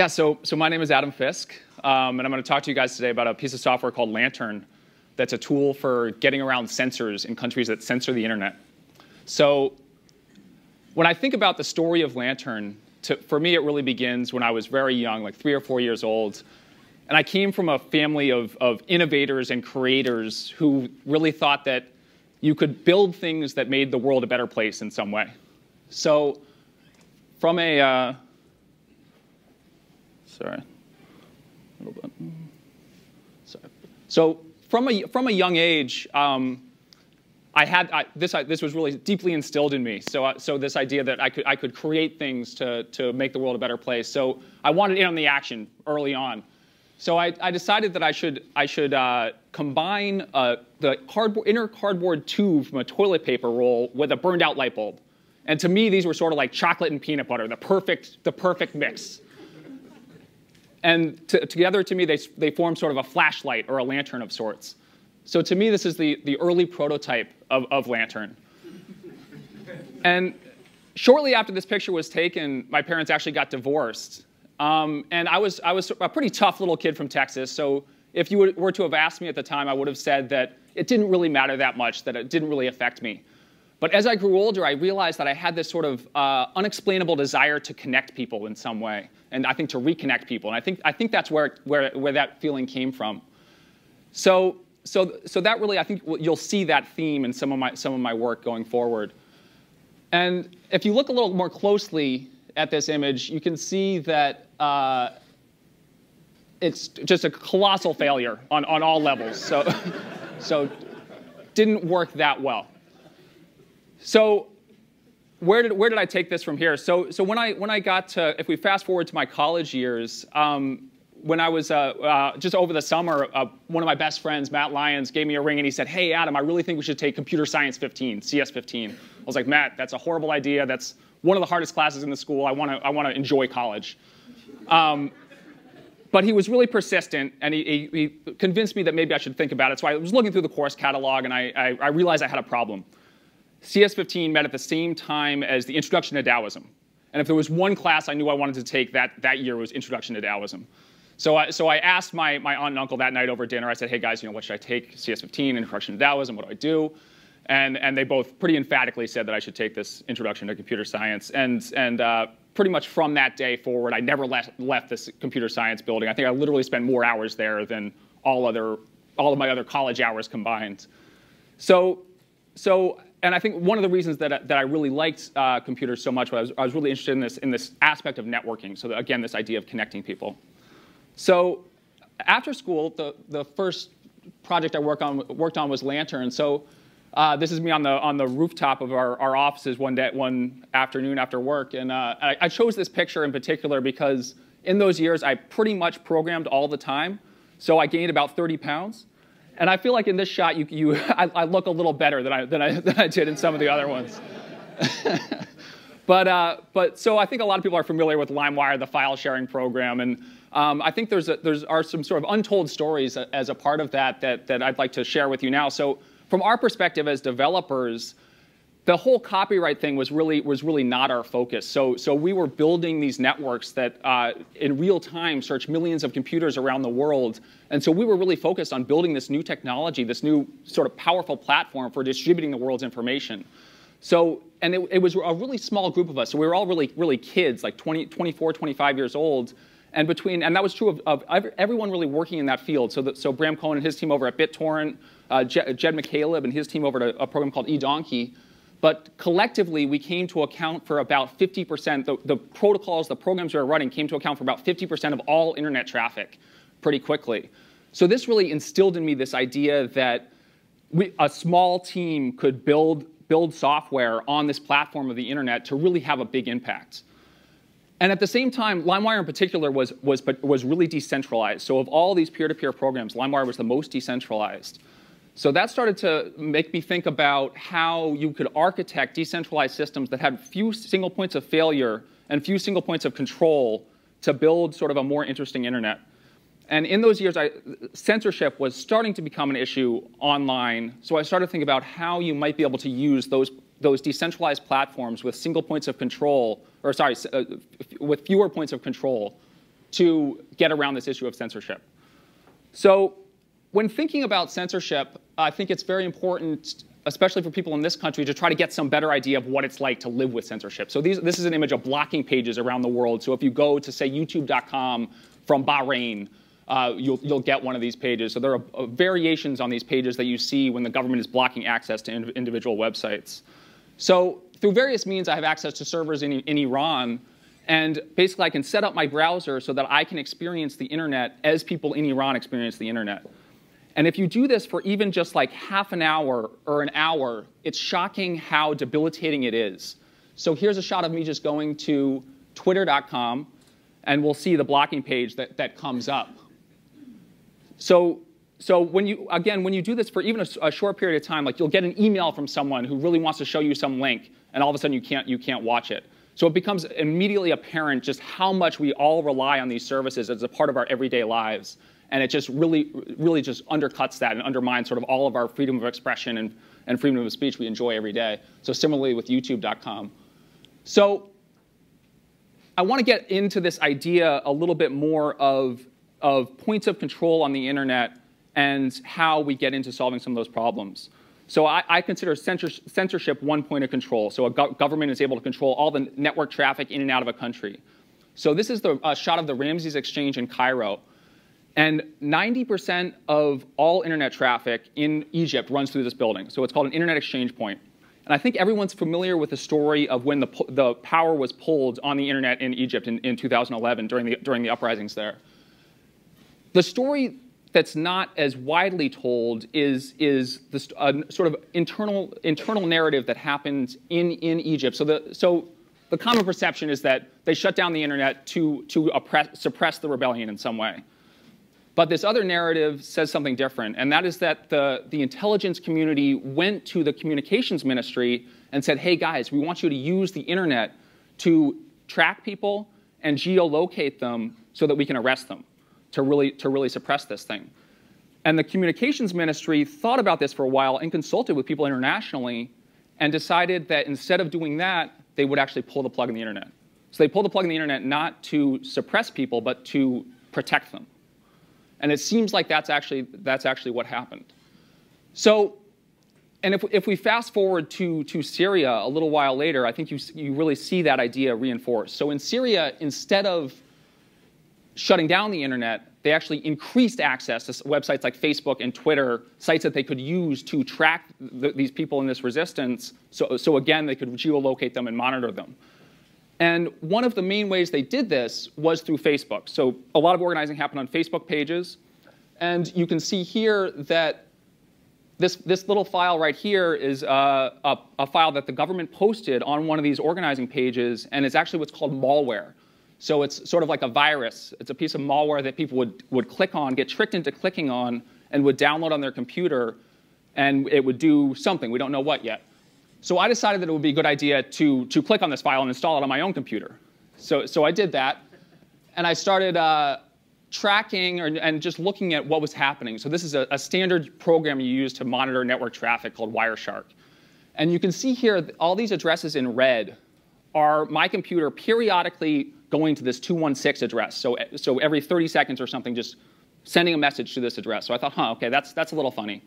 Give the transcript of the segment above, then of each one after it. Yeah, so my name is Adam Fisk, and I'm going to talk to you guys today about a piece of software called Lantern that's a tool for getting around censors in countries that censor the internet. So when I think about the story of Lantern, for me it really begins when I was very young, like 3 or 4 years old. And I came from a family of innovators and creators who really thought that you could build things that made the world a better place in some way. So from a... So from a young age, this was really deeply instilled in me. So this idea that I could create things to make the world a better place. So I wanted in on the action early on. So I decided that I should combine the inner cardboard tube from a toilet paper roll with a burned out light bulb. And to me, these were sort of like chocolate and peanut butter, the perfect mix. And together, to me, they form sort of a flashlight or a lantern of sorts. So to me, this is the early prototype of Lantern. And shortly after this picture was taken, my parents actually got divorced. And I was a pretty tough little kid from Texas. So if you were to have asked me at the time, I would have said that it didn't really matter that much, that it didn't really affect me. But as I grew older, I realized that I had this sort of unexplainable desire to connect people in some way, and I think to reconnect people. And I think that's where that feeling came from. So that really, I think you'll see that theme in some of my work going forward. And if you look a little more closely at this image, you can see that it's just a colossal failure on all levels. So didn't work that well. So where did I take this from here? So when I got to, if we fast forward to my college years, when I was just over the summer, one of my best friends, Matt Lyons, gave me a ring and he said, "Hey Adam, I really think we should take Computer Science 15, CS 15. I was like, "Matt, that's a horrible idea. That's one of the hardest classes in the school. I want to enjoy college." But he was really persistent, and he convinced me that maybe I should think about it. So I was looking through the course catalog, and I realized I had a problem. CS15 met at the same time as the Introduction to Taoism. And if there was one class I knew I wanted to take that year, was Introduction to Taoism. So I asked my aunt and uncle that night over dinner. I said, "Hey guys, what should I take? CS15, Introduction to Taoism, what do I do?" And they both pretty emphatically said that I should take this Introduction to Computer Science. And pretty much from that day forward, I never left this computer science building. I think I literally spent more hours there than all of my other college hours combined. And I think one of the reasons that I really liked computers so much was I was really interested in this aspect of networking. So again, this idea of connecting people. So after school, the first project I worked on was Lantern. So this is me on the rooftop of our offices one afternoon after work, and I chose this picture in particular because in those years I pretty much programmed all the time. So I gained about 30 pounds. And I feel like in this shot, I look a little better than I did in some of the other ones. but so I think a lot of people are familiar with LimeWire, the file sharing program, and I think there are some sort of untold stories as a part of that I'd like to share with you now. So from our perspective as developers, the whole copyright thing was really not our focus. So we were building these networks that in real time search millions of computers around the world. And so we were really focused on building this new technology, this new sort of powerful platform for distributing the world's information. So, and it was a really small group of us. So we were all really kids, like 20, 24, 25 years old. And that was true of everyone really working in that field. So Bram Cohen and his team over at BitTorrent, Jed McCaleb and his team over at a program called eDonkey. But collectively, we came to account for about 50%. The protocols, the programs we were running came to account for about 50% of all internet traffic pretty quickly. So this really instilled in me this idea that a small team could build software on this platform of the internet to really have a big impact. And at the same time, LimeWire in particular was really decentralized. So of all these peer-to-peer programs, LimeWire was the most decentralized. So that started to make me think about how you could architect decentralized systems that had few single points of failure and few single points of control to build sort of a more interesting internet. And in those years, censorship was starting to become an issue online. So I started to think about how you might be able to use those decentralized platforms with fewer points of control to get around this issue of censorship. So when thinking about censorship, I think it's very important, especially for people in this country, to try to get some better idea of what it's like to live with censorship. So this is an image of blocking pages around the world. So if you go to, say, youtube.com from Bahrain, you'll get one of these pages. So there are variations on these pages that you see when the government is blocking access to individual websites. So through various means, I have access to servers in Iran. And basically, I can set up my browser so that I can experience the internet as people in Iran experience the internet. And if you do this for even just like half an hour or an hour, it's shocking how debilitating it is. So here's a shot of me just going to twitter.com, and we'll see the blocking page that comes up. So when you do this for even a short period of time, like you'll get an email from someone who really wants to show you some link, and all of a sudden you can't watch it. So it becomes immediately apparent just how much we all rely on these services as a part of our everyday lives. And it just really just undercuts that and undermines sort of all of our freedom of expression and freedom of speech we enjoy every day. So similarly with YouTube.com. So I want to get into this idea a little bit more of points of control on the internet and how we get into solving some of those problems. So I consider censorship one point of control. So a government is able to control all the network traffic in and out of a country. So this is the shot of the Ramses Exchange in Cairo. And 90% of all internet traffic in Egypt runs through this building. So it's called an internet exchange point. And I think everyone's familiar with the story of when the power was pulled on the internet in Egypt in 2011 during the uprisings there. The story that's not as widely told is this sort of internal narrative that happened in Egypt. So the common perception is that they shut down the internet to suppress the rebellion in some way. But this other narrative says something different, and that is that the intelligence community went to the communications ministry and said, hey, guys, we want you to use the internet to track people and geolocate them so that we can arrest them, to really suppress this thing. And the communications ministry thought about this for a while and consulted with people internationally and decided that instead of doing that, they would actually pull the plug on the internet. So they pulled the plug on the internet not to suppress people, but to protect them. And it seems like that's actually what happened. So, and if we fast forward to Syria a little while later, I think you really see that idea reinforced. So in Syria, instead of shutting down the internet, they actually increased access to websites like Facebook and Twitter, sites that they could use to track these people in this resistance. So again, they could geolocate them and monitor them. And one of the main ways they did this was through Facebook. So a lot of organizing happened on Facebook pages. And you can see here that this little file right here is a file that the government posted on one of these organizing pages. And it's actually what's called malware. So it's sort of like a virus. It's a piece of malware that people would click on, get tricked into clicking on, and would download on their computer. And it would do something. We don't know what yet. So I decided that it would be a good idea to click on this file and install it on my own computer. So I did that. And I started tracking and just looking at what was happening. So this is a standard program you use to monitor network traffic called Wireshark. And you can see here that all these addresses in red are my computer periodically going to this 216 address. So every 30 seconds or something, just sending a message to this address. So I thought, huh, OK, that's a little funny.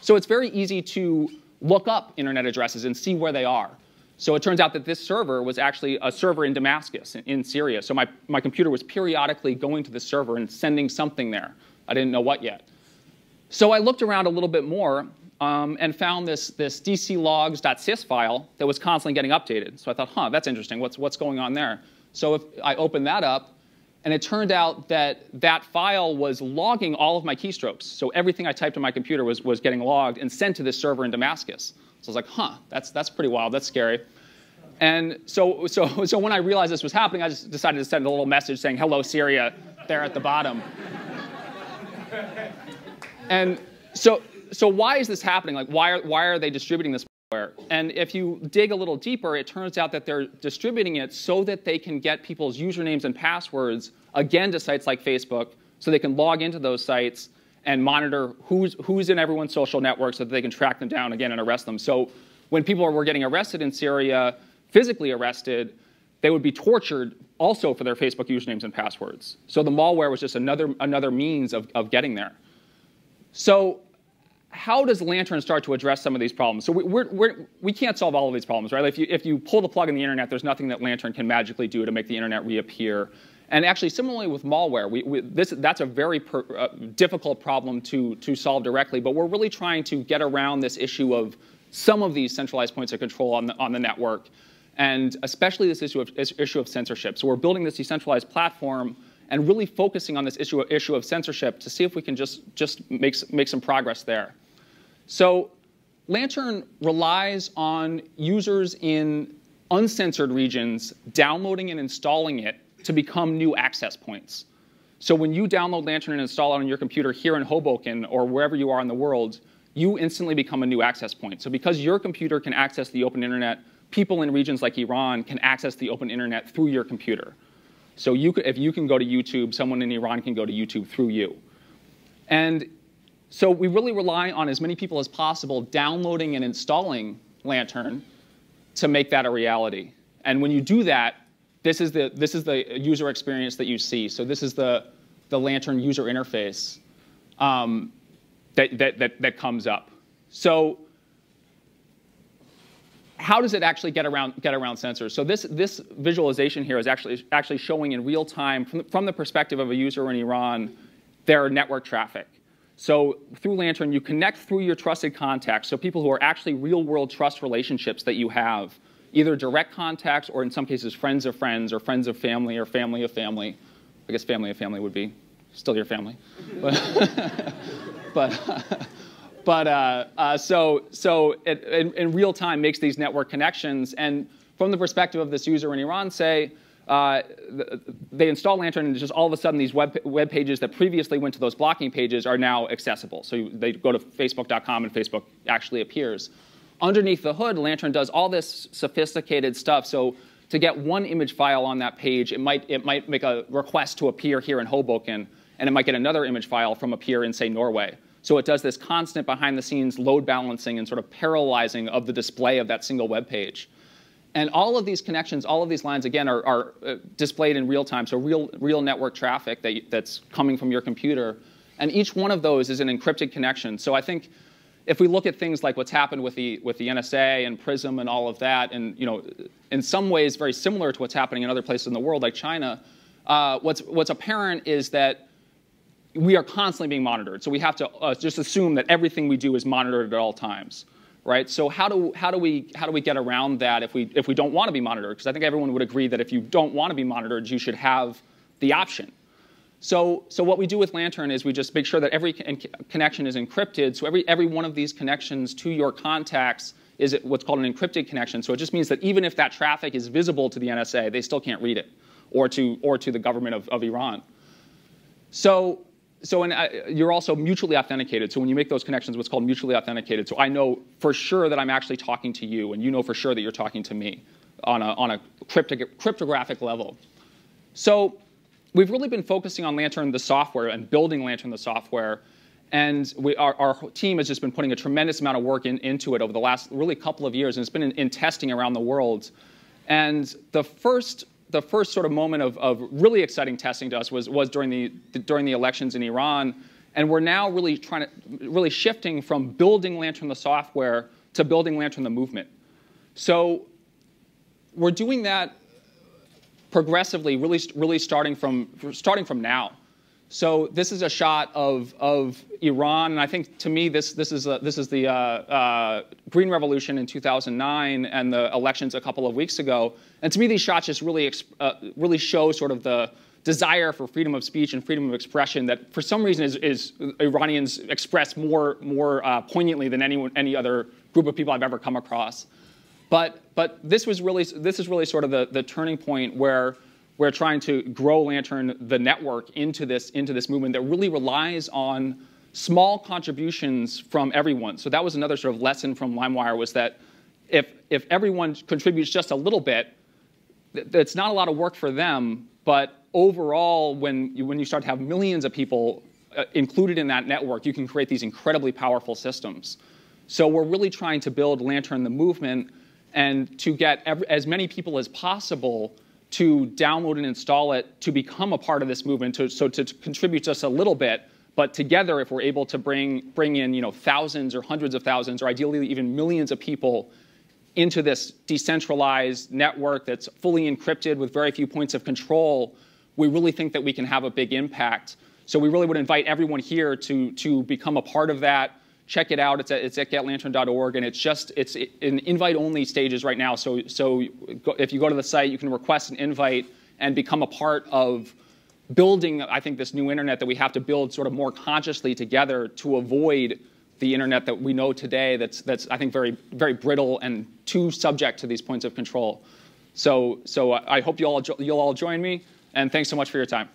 So it's very easy to look up internet addresses and see where they are. So it turns out that this server was actually a server in Damascus, in Syria. So my computer was periodically going to the server and sending something there. I didn't know what yet. So I looked around a little bit more and found this dclogs.sys file that was constantly getting updated. So I thought, huh, that's interesting. What's going on there? So if I opened that up, and it turned out that that file was logging all of my keystrokes. So everything I typed on my computer was getting logged and sent to this server in Damascus. So I was like, huh, that's pretty wild. That's scary. And so when I realized this was happening, I just decided to send a little message saying, hello, Syria, there at the bottom. And so why is this happening? Like, why are they distributing this? And if you dig a little deeper, it turns out that they're distributing it so that they can get people's usernames and passwords, again, to sites like Facebook, so they can log into those sites and monitor who's in everyone's social network so that they can track them down again and arrest them. So when people were getting arrested in Syria, physically arrested, they would be tortured also for their Facebook usernames and passwords. So the malware was just another means of getting there. So how does Lantern start to address some of these problems? So we can't solve all of these problems, right? If you pull the plug in the internet, there's nothing that Lantern can magically do to make the internet reappear. And actually, similarly with malware, that's a very difficult problem to solve directly. But we're really trying to get around this issue of some of these centralized points of control on the network, and especially this issue of censorship. So we're building this decentralized platform and really focusing on this issue of censorship to see if we can just make some progress there. So Lantern relies on users in uncensored regions downloading and installing it to become new access points. So when you download Lantern and install it on your computer here in Hoboken or wherever you are in the world, you instantly become a new access point. So because your computer can access the open internet, people in regions like Iran can access the open internet through your computer. So if you can go to YouTube, someone in Iran can go to YouTube through you. And so we really rely on as many people as possible downloading and installing Lantern to make that a reality. And when you do that, this is the user experience that you see. So this is the Lantern user interface that comes up. So how does it actually get around sensors? So this visualization here is actually showing in real time from the perspective of a user in Iran their network traffic. So through Lantern, you connect through your trusted contacts, so people who are actually real-world trust relationships that you have, either direct contacts or in some cases friends of friends or friends of family or family of family. I guess family of family would be still your family, but so it in real time makes these network connections. And from the perspective of this user in Iran, say, they install Lantern, and just all of a sudden these web pages that previously went to those blocking pages are now accessible. So they go to facebook.com and Facebook actually appears. Underneath the hood, Lantern does all this sophisticated stuff. So to get one image file on that page, it might make a request to a peer here in Hoboken, and it might get another image file from a peer in, say, Norway. So it does this constant behind-the-scenes load balancing and sort of parallelizing of the display of that single web page. And all of these connections, all of these lines, again, are displayed in real time, so real network traffic that's coming from your computer. And each one of those is an encrypted connection. So I think if we look at things like what's happened with the NSA and PRISM and all of that, and in some ways very similar to what's happening in other places in the world like China, what's apparent is that we are constantly being monitored. So we have to just assume that everything we do is monitored at all times, right? So how do we get around that if we don't want to be monitored? Because I think everyone would agree that if you don't want to be monitored, you should have the option. So what we do with Lantern is we just make sure that every connection is encrypted. So every one of these connections to your contacts is what's called an encrypted connection. So it just means that even if that traffic is visible to the NSA, they still can't read it, or to the government of Iran. So you're also mutually authenticated. So when you make those connections, what's called mutually authenticated. So I know for sure that I'm actually talking to you, and you know for sure that you're talking to me on a cryptographic level. So we've really been focusing on Lantern, the software, and building Lantern, the software. And our team has just been putting a tremendous amount of work into it over the last really couple of years, and it's been in testing around the world. And the first sort of moment of really exciting testing to us was during the elections in Iran, and we're now really shifting from building Lantern the software to building Lantern the movement. So we're doing that progressively, really starting from now. So this is a shot of Iran, and I think to me this is the Green Revolution in 2009 and the elections a couple of weeks ago. And to me these shots just really show sort of the desire for freedom of speech and freedom of expression that for some reason is Iranians express more poignantly than any other group of people I've ever come across. But this is really sort of the turning point where we're trying to grow Lantern, the network, into this movement that really relies on small contributions from everyone. So that was another sort of lesson from LimeWire, was that if everyone contributes just a little bit, it's not a lot of work for them. But overall, when you start to have millions of people included in that network, you can create these incredibly powerful systems. So we're really trying to build Lantern, the movement, and to get as many people as possible to download and install it, to become a part of this movement, so to contribute just a little bit. But together, if we're able to bring in thousands or hundreds of thousands or ideally even millions of people into this decentralized network that's fully encrypted with very few points of control, we really think that we can have a big impact. So we really would invite everyone here to become a part of that. Check it out. It's at getlantern.org, and it's in invite-only stages right now. So if you go to the site, you can request an invite and become a part of building, I think, this new internet that we have to build sort of more consciously together to avoid the internet that we know today. That's I think very very brittle and too subject to these points of control. So I hope you'll all join me, and thanks so much for your time.